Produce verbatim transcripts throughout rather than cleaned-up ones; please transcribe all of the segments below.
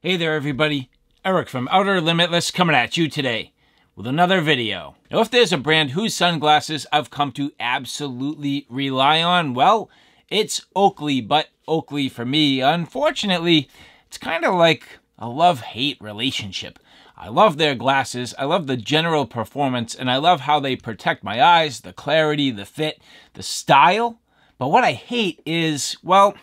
Hey there everybody, Eric from Outer Limitless coming at you today with another video. Now if there's a brand whose sunglasses I've come to absolutely rely on, well, it's Oakley, but Oakley for me, unfortunately, it's kind of like a love-hate relationship. I love their glasses, I love the general performance, and I love how they protect my eyes, the clarity, the fit, the style, but what I hate is, well,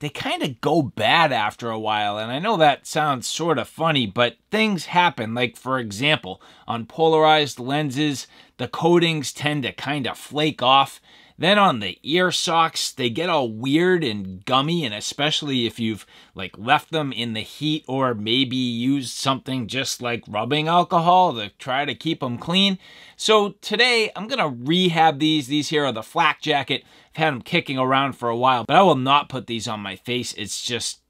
they kind of go bad after a while, and I know that sounds sort of funny, but things happen. Like, for example, on polarized lenses, the coatings tend to kind of flake off. Then on the ear socks, they get all weird and gummy, and especially if you've, like, left them in the heat or maybe used something just like rubbing alcohol to try to keep them clean. So today, I'm going to rehab these. These here are the Flak Jacket. Had them kicking around for a while, but I will not put these on my face. It's just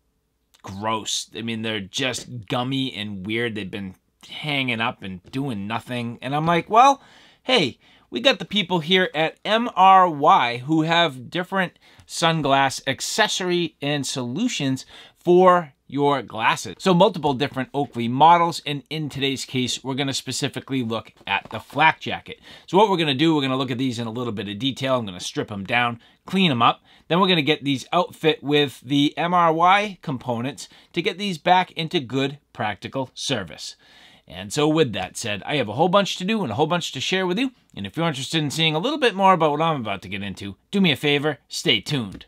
gross. I mean, they're just gummy and weird. They've been hanging up and doing nothing. And I'm like, well, hey, we got the people here at M R Y who have different sunglass accessory and solutions for your glasses. So multiple different Oakley models, and in today's case, we're gonna specifically look at the Flak Jacket. So what we're gonna do, we're gonna look at these in a little bit of detail. I'm gonna strip them down, clean them up. Then we're gonna get these outfit with the M R Y components to get these back into good practical service. And so with that said, I have a whole bunch to do and a whole bunch to share with you. And if you're interested in seeing a little bit more about what I'm about to get into, do me a favor, stay tuned.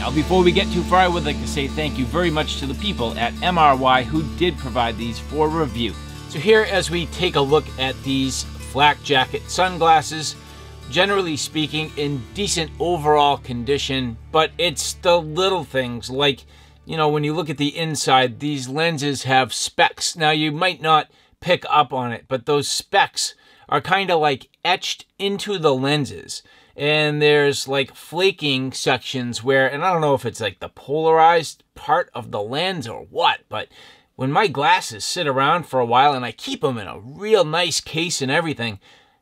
Now, before we get too far, I would like to say thank you very much to the people at M R Y who did provide these for review. So here, as we take a look at these Flak Jacket sunglasses, generally speaking, in decent overall condition, but it's the little things like, you know, when you look at the inside, these lenses have specks. Now, you might not pick up on it, but those specks are kind of like etched into the lenses. And there's like flaking sections where, and I don't know if it's like the polarized part of the lens or what, but when my glasses sit around for a while and I keep them in a real nice case and everything,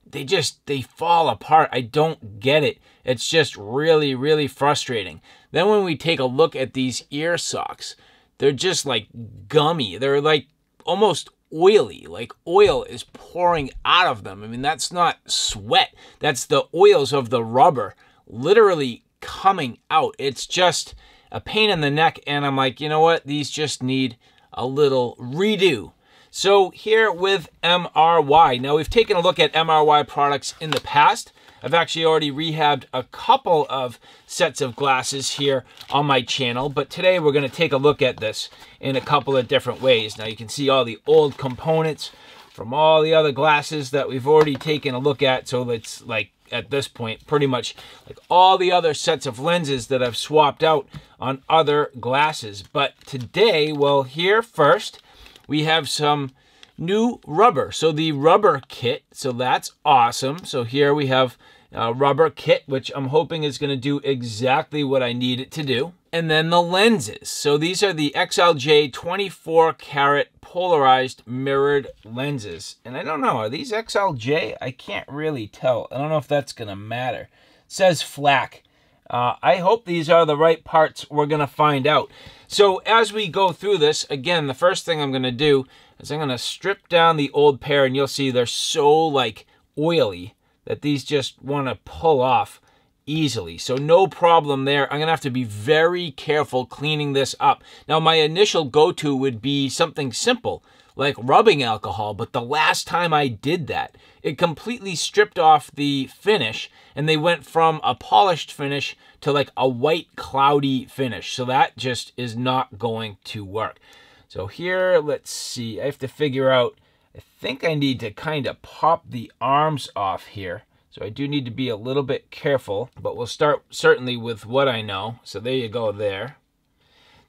they just, they fall apart. I don't get it. It's just really, really frustrating. Then when we take a look at these ear socks, they're just like gummy. They're like almost oily, like oil is pouring out of them. I mean, that's not sweat. That's the oils of the rubber literally coming out. It's just a pain in the neck. And I'm like, you know what? These just need a little redo. So here with M R Y. Now we've taken a look at M R Y products in the past. I've actually already rehabbed a couple of sets of glasses here on my channel, but today we're going to take a look at this in a couple of different ways. Now you can see all the old components from all the other glasses that we've already taken a look at. So it's like at this point, pretty much like all the other sets of lenses that I've swapped out on other glasses. But today, well, here first, we have some new rubber. So the rubber kit, so that's awesome. So here we have a rubber kit, which I'm hoping is going to do exactly what I need it to do. And then the lenses. So these are the X L J twenty-four karat polarized mirrored lenses. And I don't know, are these X L J? I can't really tell. I don't know if that's going to matter. It says Flak. Uh, I hope these are the right parts. We're going to find out. So as we go through this, again, the first thing I'm going to do is I'm going to strip down the old pair, and you'll see they're so like oily that these just want to pull off easily. So no problem there. I'm going to have to be very careful cleaning this up. Now, my initial go-to would be something simple like rubbing alcohol, but the last time I did that, it completely stripped off the finish, and they went from a polished finish to like a white cloudy finish. So that just is not going to work. So here, let's see, I have to figure out, I think I need to kind of pop the arms off here. So I do need to be a little bit careful, but we'll start certainly with what I know. So there you go there.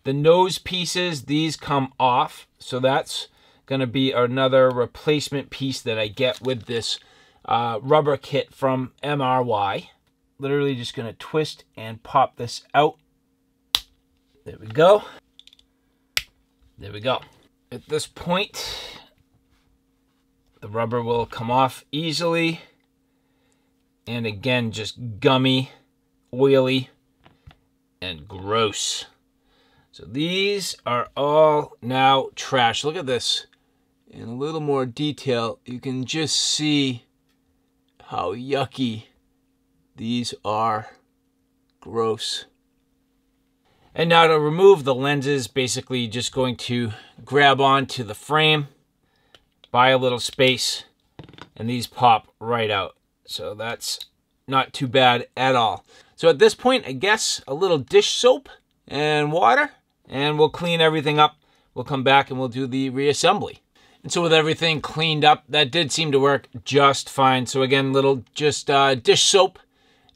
The nose pieces, these come off. So that's going to be another replacement piece that I get with this uh, rubber kit from M R Y. Literally just going to twist and pop this out. There we go. There we go. At this point, the rubber will come off easily. And again, just gummy, oily, and gross. So these are all now trash. Look at this in a little more detail. You can just see how yucky these are. Gross. And now to remove the lenses, basically just going to grab onto the frame, buy a little space, and these pop right out. So that's not too bad at all. So at this point, I guess a little dish soap and water, and we'll clean everything up. We'll come back and we'll do the reassembly. And so with everything cleaned up, that did seem to work just fine. So again, little just uh, dish soap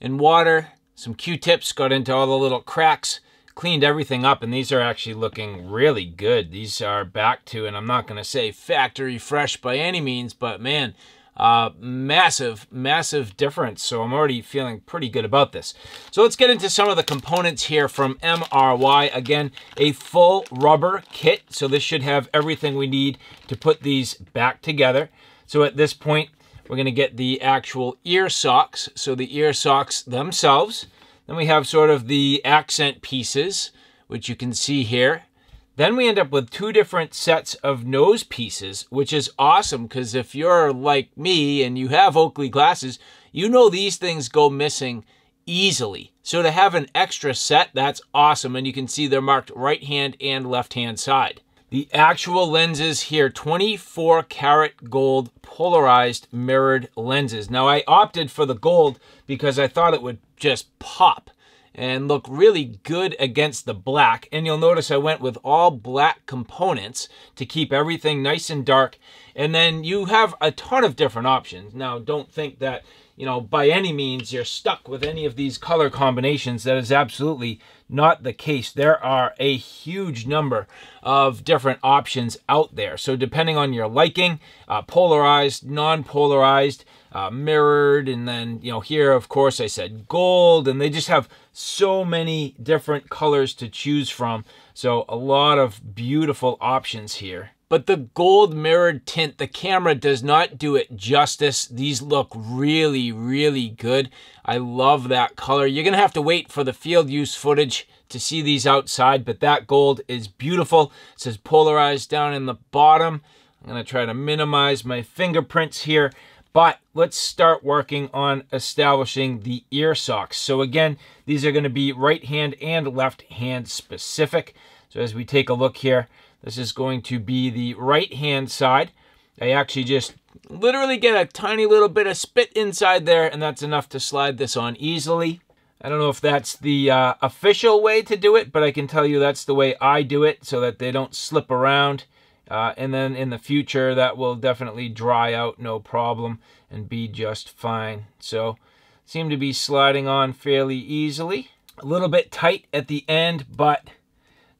and water, some Q-tips, got into all the little cracks, cleaned everything up, and these are actually looking really good. These are back to, and I'm not gonna say factory fresh by any means, but man, uh, massive, massive difference. So I'm already feeling pretty good about this. So let's get into some of the components here from M R Y. Again, a full rubber kit. So this should have everything we need to put these back together. So at this point, we're gonna get the actual ear socks. So the ear socks themselves. Then we have sort of the accent pieces, which you can see here. Then we end up with two different sets of nose pieces, which is awesome because if you're like me and you have Oakley glasses, you know these things go missing easily. So to have an extra set, that's awesome. And you can see they're marked right hand and left hand side. The actual lenses here, twenty-four karat gold polarized mirrored lenses. Now I opted for the gold because I thought it would just pop and look really good against the black. And you'll notice I went with all black components to keep everything nice and dark. And then you have a ton of different options. Now don't think that, you know, by any means you're stuck with any of these color combinations. That is absolutely not the case. There are a huge number of different options out there. So depending on your liking, uh, polarized, non-polarized, uh, mirrored, and then, you know, here, of course, I said gold, and they just have so many different colors to choose from. So a lot of beautiful options here. But the gold mirrored tint, the camera does not do it justice. These look really, really good. I love that color. You're gonna have to wait for the field use footage to see these outside, but that gold is beautiful. It says polarized down in the bottom. I'm gonna try to minimize my fingerprints here, but let's start working on establishing the ear socks. So again, these are gonna be right hand and left hand specific. So as we take a look here, this is going to be the right-hand side. I actually just literally get a tiny little bit of spit inside there, and that's enough to slide this on easily. I don't know if that's the uh, official way to do it, but I can tell you that's the way I do it so that they don't slip around. Uh, and then in the future, that will definitely dry out, no problem, and be just fine. So, seem to be sliding on fairly easily. A little bit tight at the end, but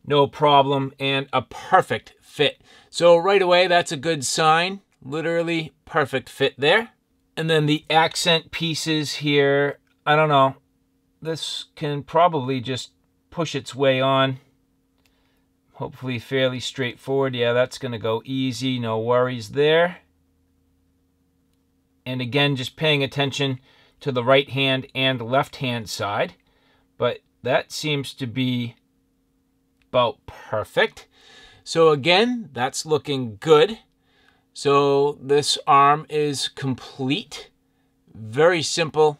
no problem, and a perfect fit. So right away, that's a good sign. Literally perfect fit there. And then the accent pieces here, I don't know. This can probably just push its way on. Hopefully fairly straightforward. Yeah, that's gonna go easy, no worries there. And again, just paying attention to the right hand and left hand side. But that seems to be about perfect. So again, that's looking good. So this arm is complete. Very simple.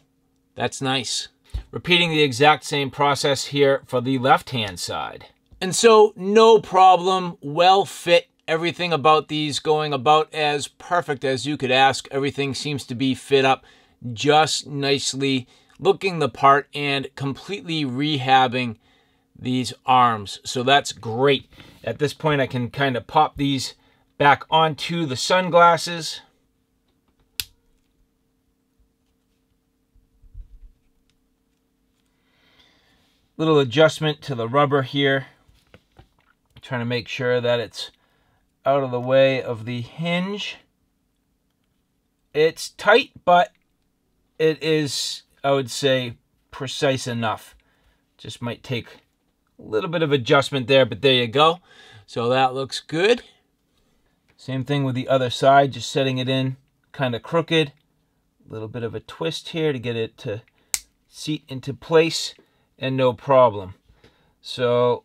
That's nice. Repeating the exact same process here for the left-hand side. And so no problem, well fit. Everything about these going about as perfect as you could ask. Everything seems to be fit up just nicely, looking the part and completely rehabbing these arms. So that's great. At this point, I can kind of pop these back onto the sunglasses. Little adjustment to the rubber here. Trying to make sure that it's out of the way of the hinge. It's tight, but it is, I would say, precise enough. Just might take a little bit of adjustment there, but there you go. So that looks good. Same thing with the other side, just setting it in kind of crooked. A little bit of a twist here to get it to seat into place and no problem. So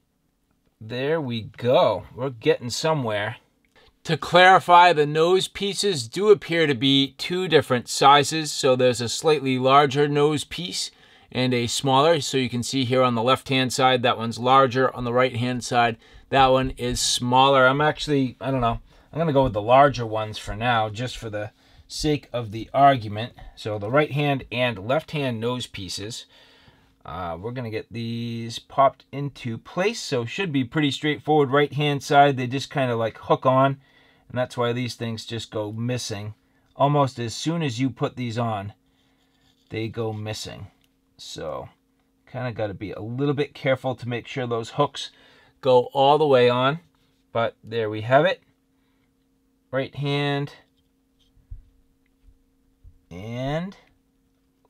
there we go. We're getting somewhere. To clarify, the nose pieces do appear to be two different sizes. So there's a slightly larger nose piece and a smaller. So you can see here on the left-hand side, that one's larger. On the right-hand side, that one is smaller. I'm actually, I don't know, I'm gonna go with the larger ones for now, just for the sake of the argument. So the right-hand and left-hand nose pieces. Uh, we're gonna get these popped into place. So should be pretty straightforward. Right-hand side, they just kind of like hook on. And that's why these things just go missing. Almost as soon as you put these on, they go missing. So kind of got to be a little bit careful to make sure those hooks go all the way on. But there we have it. Right hand and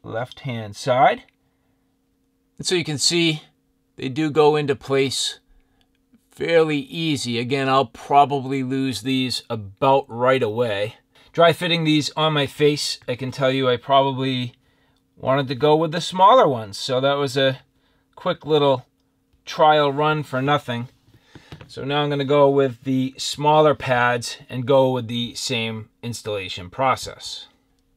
left hand side. And so you can see they do go into place fairly easy. Again, I'll probably lose these about right away. Dry fitting these on my face, I can tell you I probably wanted to go with the smaller ones. So that was a quick little trial run for nothing. So now I'm gonna go with the smaller pads and go with the same installation process.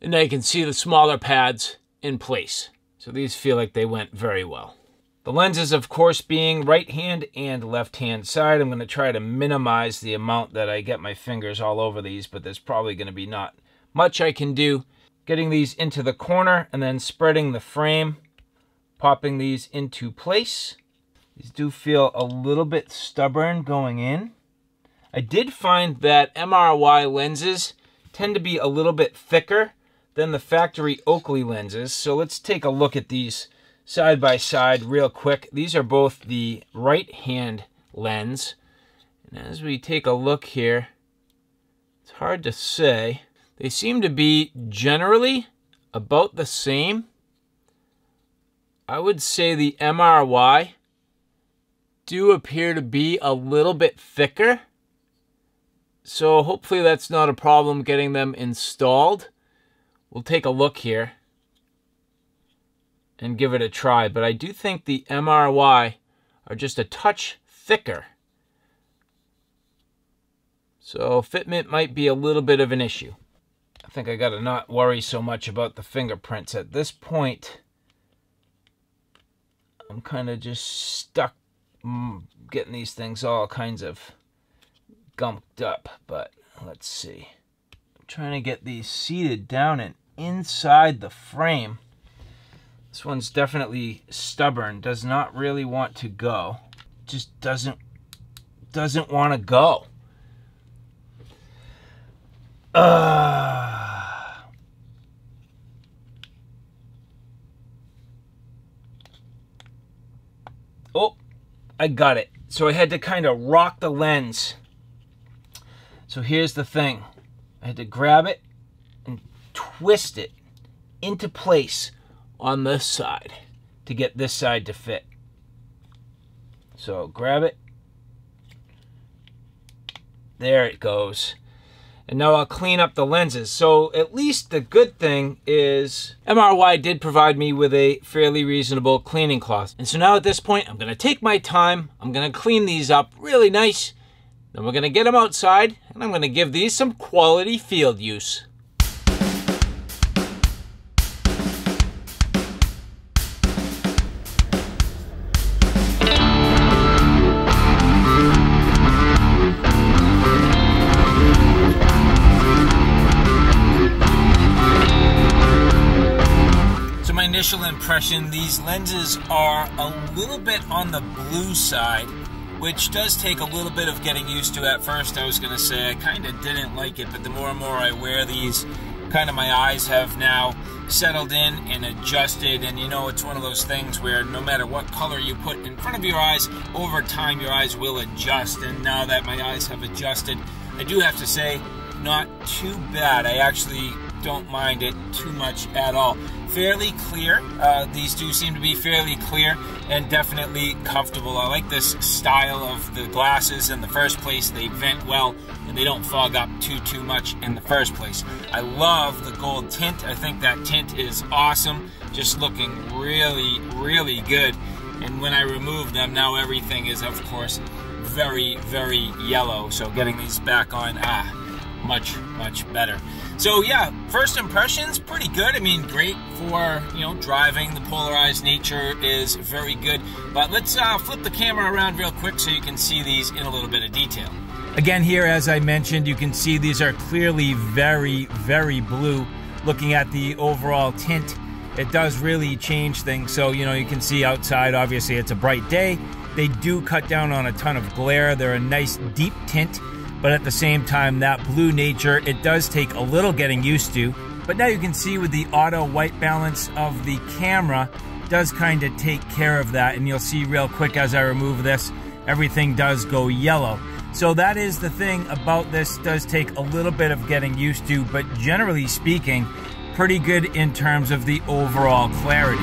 And now you can see the smaller pads in place. So these feel like they went very well. The lenses, of course, being right hand and left hand side. I'm going to try to minimize the amount that I get my fingers all over these, but there's probably going to be not much I can do. Getting these into the corner and then spreading the frame, popping these into place. These do feel a little bit stubborn going in. I did find that M R Y lenses tend to be a little bit thicker than the factory Oakley lenses. So let's take a look at these side by side real quick. These are both the right hand lens. And as we take a look here, it's hard to say. They seem to be generally about the same. I would say the M R Y do appear to be a little bit thicker. So hopefully that's not a problem getting them installed. We'll take a look here and give it a try, but I do think the M R Y are just a touch thicker. So fitment might be a little bit of an issue. I think I gotta not worry so much about the fingerprints at this point. I'm kind of just stuck getting these things all kinds of gumped up, but let's see. I'm trying to get these seated down and inside the frame. This one's definitely stubborn, does not really want to go. Just doesn't, doesn't want to go. Uh, oh, I got it. So I had to kind of rock the lens. So here's the thing. I had to grab it and twist it into place on this side to get this side to fit. So grab it. There it goes. And now I'll clean up the lenses. So at least the good thing is M R Y did provide me with a fairly reasonable cleaning cloth. And so now at this point, I'm gonna take my time. I'm gonna clean these up really nice. Then we're gonna get them outside and I'm gonna give these some quality field use. Initial impression, these lenses are a little bit on the blue side, which does take a little bit of getting used to. At first I was gonna say I kind of didn't like it, but the more and more I wear these, kind of my eyes have now settled in and adjusted. And you know, it's one of those things where no matter what color you put in front of your eyes, over time your eyes will adjust. And now that my eyes have adjusted, I do have to say, not too bad. I actually don't mind it too much at all. Fairly clear. Uh, these do seem to be fairly clear and definitely comfortable. I like this style of the glasses. In the first place, they vent well. and they don't fog up too too much in the first place. I love the gold tint. I think that tint is awesome, just looking really really good. And when I remove them, now everything is of course very very yellow, so getting these back on, ah, much much better. So yeah, first impressions pretty good. I mean, great for, you know, driving. The polarized nature is very good. But let's uh, flip the camera around real quick so you can see these in a little bit of detail. Again here, as I mentioned, you can see these are clearly very very blue. Looking at the overall tint, it does really change things. So, you know, you can see outside, obviously it's a bright day. They do cut down on a ton of glare. They're a nice deep tint, but at the same time, that blue nature, it does take a little getting used to. But now you can see with the auto white balance of the camera, does kind of take care of that. And you'll see real quick as I remove this, everything does go yellow. So that is the thing about this, does take a little bit of getting used to, but generally speaking, pretty good in terms of the overall clarity.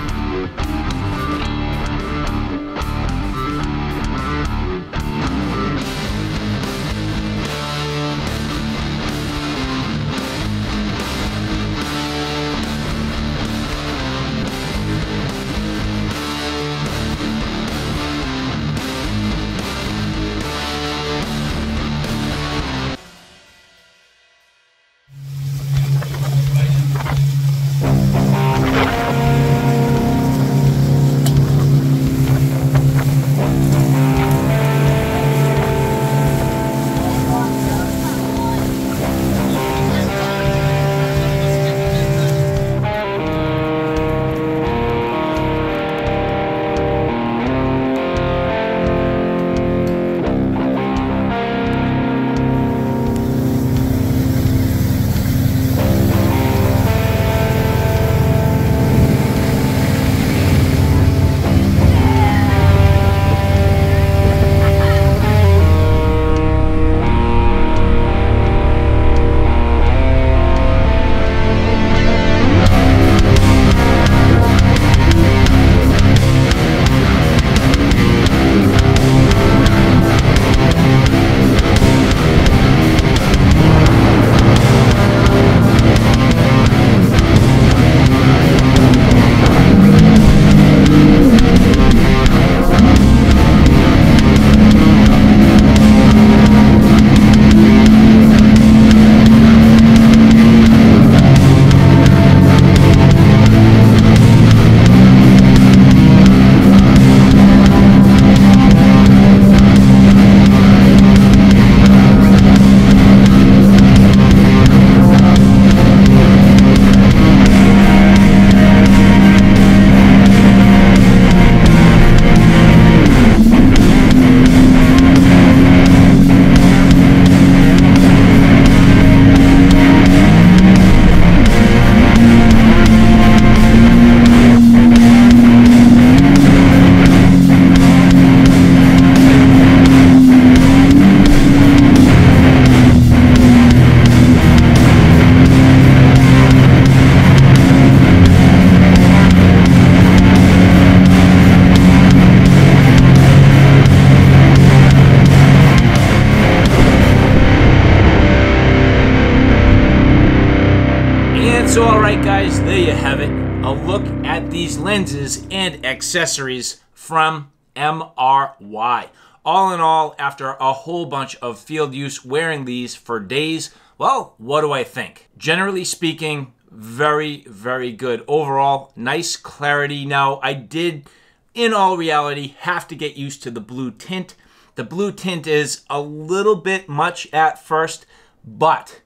So alright guys, there you have it, a look at these lenses and accessories from M R Y. All in all, after a whole bunch of field use wearing these for days, well, what do I think? Generally speaking, very, very good. Overall, nice clarity. Now, I did, in all reality, have to get used to the blue tint. The blue tint is a little bit much at first, but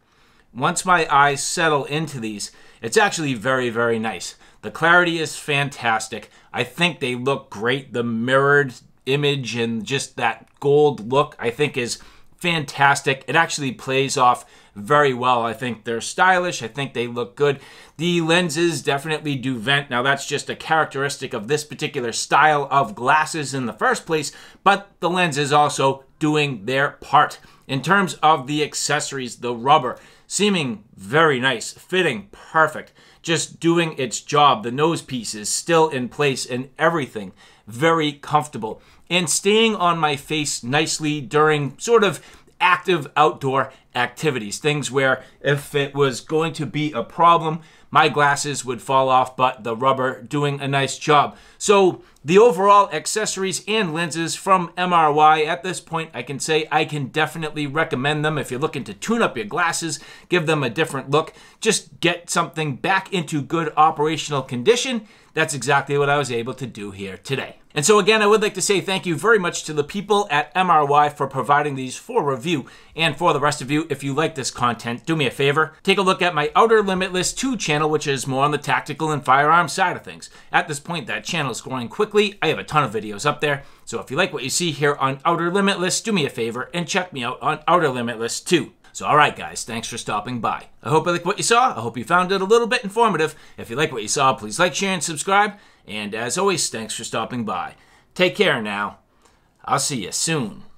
once my eyes settle into these, it's actually very, very nice. The clarity is fantastic. I think they look great. The mirrored image and just that gold look, I think, is fantastic. It actually plays off very well. I think they're stylish. I think they look good. The lenses definitely do vent. Now, that's just a characteristic of this particular style of glasses in the first place, but the lens is also doing their part. In terms of the accessories, the rubber, seeming very nice, fitting perfect, just doing its job. The nose piece is still in place and everything very comfortable and staying on my face nicely during sort of active outdoor activities, things where if it was going to be a problem, my glasses would fall off, but the rubber doing a nice job. So the overall accessories and lenses from M R Y, at this point, I can say I can definitely recommend them. If you're looking to tune up your glasses, give them a different look, just get something back into good operational condition. That's exactly what I was able to do here today. And so again, I would like to say thank you very much to the people at M R Y for providing these for review. And for the rest of you, if you like this content, do me a favor, take a look at my Outer Limitless two channel, which is more on the tactical and firearm side of things. At this point, that channel is growing quickly. I have a ton of videos up there. So if you like what you see here on Outer Limitless, do me a favor and check me out on Outer Limitless two. So all right, guys, thanks for stopping by. I hope you like what you saw. I hope you found it a little bit informative. If you like what you saw, please like, share, and subscribe. And as always, thanks for stopping by. Take care now. I'll see you soon.